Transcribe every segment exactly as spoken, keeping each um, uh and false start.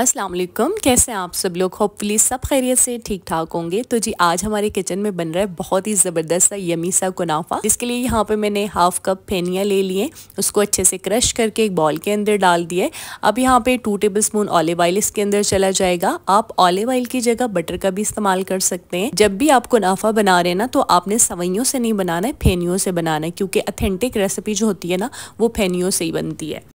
अस्सलाम वालेकुम, कैसे हैं आप सब लोग। होपफुली सब खैरियत से ठीक ठाक होंगे। तो जी आज हमारे किचन में बन रहा है बहुत ही ज़बरदस्त सा यमी सा कुनाफा, जिसके लिए यहाँ पे मैंने हाफ कप फेनिया ले लिए, उसको अच्छे से क्रश करके एक बॉल के अंदर डाल दिए। अब यहाँ पे two table spoon olive oil इसके अंदर चला जाएगा। आप ऑलिव ऑयल की जगह बटर का भी इस्तेमाल कर सकते हैं। जब भी आप कुनाफा बना रहे हैं ना, तो आपने सवैयों से नहीं बनाना है, फेनियों से बनाना है, क्योंकि अथेंटिक रेसिपी जो होती है ना वो फेनियों से ही बनती है।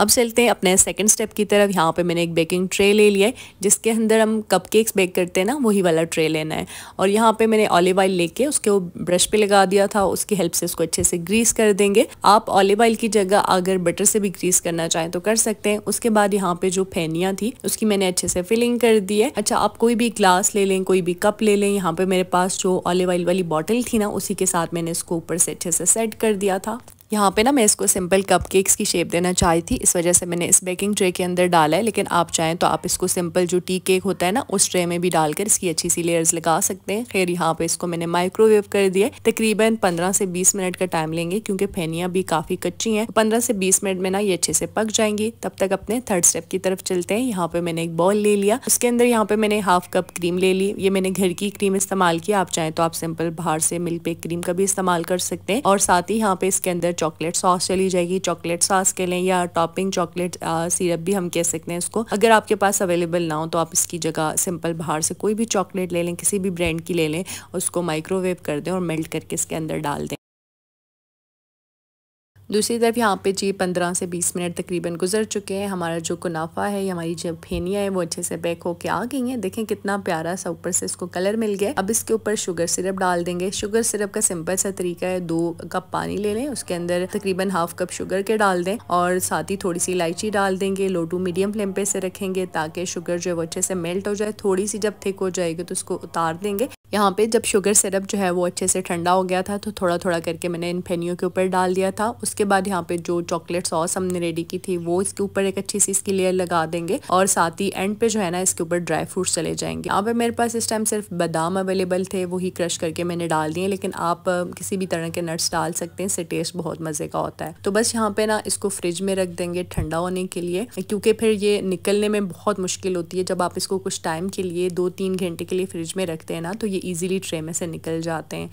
अब चलते हैं अपने सेकंड स्टेप की तरफ। यहाँ पे मैंने एक बेकिंग ट्रे ले लिया है, जिसके अंदर हम कपकेक्स बेक करते हैं ना, वही वाला ट्रे लेना है। और यहाँ पे मैंने ऑलिव ऑयल लेके उसके वो ब्रश पे लगा दिया था, उसकी हेल्प से उसको अच्छे से ग्रीस कर देंगे। आप ऑलिव ऑयल की जगह अगर बटर से भी ग्रीस करना चाहें तो कर सकते हैं। उसके बाद यहाँ पे जो फेनिया थी उसकी मैंने अच्छे से फिलिंग कर दी है। अच्छा, आप कोई भी ग्लास ले लें, कोई भी कप ले लें। यहाँ पे मेरे पास जो ऑलिव ऑयल वाली बॉटल थी ना, उसी के साथ मैंने इसको ऊपर से अच्छे से सेट कर दिया था। यहाँ पे ना मैं इसको सिंपल कपकेक्स की शेप देना चाहती थी, इस वजह से मैंने इस बेकिंग ट्रे के अंदर डाला है, लेकिन आप चाहें तो आप इसको सिंपल जो टी केक होता है ना, उस ट्रे में भी डालकर इसकी अच्छी सी लेयर्स लगा सकते हैं। खैर यहाँ पे इसको मैंने माइक्रोवेव कर दिया है। तकरीबन पंद्रह से बीस मिनट का टाइम लेंगे, क्योंकि फेनिया भी काफ़ी कच्ची हैं। पंद्रह से बीस मिनट में ना ये अच्छे से पक जाएंगी। तब तक अपने थर्ड स्टेप की तरफ चलते हैं। यहाँ पर मैंने एक बॉल ले लिया, उसके अंदर यहाँ पर मैंने हाफ कप क्रीम ले ली। ये मैंने घर की क्रीम इस्तेमाल की, आप चाहें तो आप सिंपल बाहर से मिल्क बेक क्रीम का भी इस्तेमाल कर सकते हैं। और साथ ही यहाँ पे इसके अंदर चॉकलेट सॉस चली जाएगी। चॉकलेट सॉस के लिए या टॉपिंग चॉकलेट सिरप भी हम कह सकते हैं इसको। अगर आपके पास अवेलेबल ना हो तो आप इसकी जगह सिंपल बाहर से कोई भी चॉकलेट ले लें, किसी भी ब्रांड की ले लें, उसको माइक्रोवेव कर दें और मेल्ट करके इसके अंदर डाल दें। दूसरी तरफ यहाँ पे जी पंद्रह से बीस मिनट तकरीबन गुजर चुके हैं। हमारा जो कुनाफा है, हमारी जो फेनिया है, वो अच्छे से बेक होके आ गई है। देखें कितना प्यारा सा ऊपर से इसको कलर मिल गया। अब इसके ऊपर शुगर सिरप डाल देंगे। शुगर सिरप का सिंपल सा तरीका है, दो कप पानी ले लें, उसके अंदर तकरीबन हाफ कप शुगर के डाल दें और साथ ही थोड़ी सी इलायची डाल देंगे। लो टू मीडियम फ्लेम पे से रखेंगे ताकि शुगर जो है वो अच्छे से मेल्ट हो जाए। थोड़ी सी जब थिक हो जाएगी तो उसको उतार देंगे। यहाँ पे जब शुगर सिरप जो है वो अच्छे से ठंडा हो गया था, तो थोड़ा थोड़ा करके मैंने इन फेनियों के ऊपर डाल दिया था। उसके बाद यहाँ पे जो चॉकलेट सॉस हमने रेडी की थी वो इसके ऊपर एक अच्छी सी इसकी लेयर लगा देंगे। और साथ ही एंड पे जो है ना इसके ऊपर ड्राई फ्रूट्स चले जाएंगे। यहाँ पे मेरे पास इस टाइम सिर्फ बादाम अवेलेबल थे, वही क्रश करके मैंने डाल दिए, लेकिन आप किसी भी तरह के नट्स डाल सकते हैं, इससे टेस्ट बहुत मज़े का होता है। तो बस यहाँ पे ना इसको फ्रिज में रख देंगे ठंडा होने के लिए, क्योंकि फिर ये निकलने में बहुत मुश्किल होती है। जब आप इसको कुछ टाइम के लिए दो तीन घंटे के लिए फ्रिज में रखते हैं ना, तो इजीली ट्रे में से निकल जाते हैं।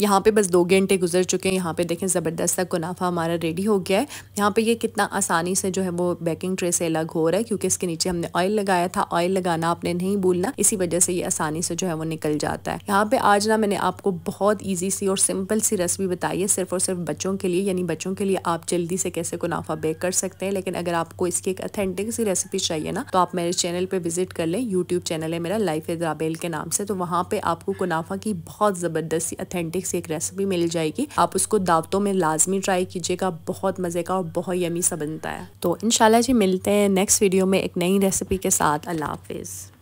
यहाँ पे बस दो घंटे गुजर चुके हैं। यहाँ पे देखें ज़बरदस्त सा कुनाफा हमारा रेडी हो गया है। यहाँ पे ये कितना आसानी से जो है वो बेकिंग ट्रे से अलग हो रहा है, क्योंकि इसके नीचे हमने ऑयल लगाया था। ऑयल लगाना आपने नहीं भूलना, इसी वजह से ये आसानी से जो है वो निकल जाता है। यहाँ पे आज ना मैंने आपको बहुत ईजी सी और सिंपल सी रेसिपी बताई है, सिर्फ और सिर्फ बच्चों के लिए, यानी बच्चों के लिए आप जल्दी से कैसे कुनाफा बेक कर सकते हैं। लेकिन अगर आपको इसकी एक अथेंटिक सी रेसिपी चाहिए ना, तो आप मेरे चैनल पर विजिट कर लें। यूट्यूब चैनल है मेरा लाइफ विद रुबेल के नाम से, तो वहाँ पर आपको कुनाफा की बहुत ज़बरदस्त सी अथेंटिक से एक रेसिपी मिल जाएगी। आप उसको दावतों में लाजमी ट्राई कीजिएगा, बहुत मजे का और बहुत यमी सा बनता है। तो इंशाल्लाह जी मिलते हैं नेक्स्ट वीडियो में एक नई रेसिपी के साथ। अल्लाह हाफिज़।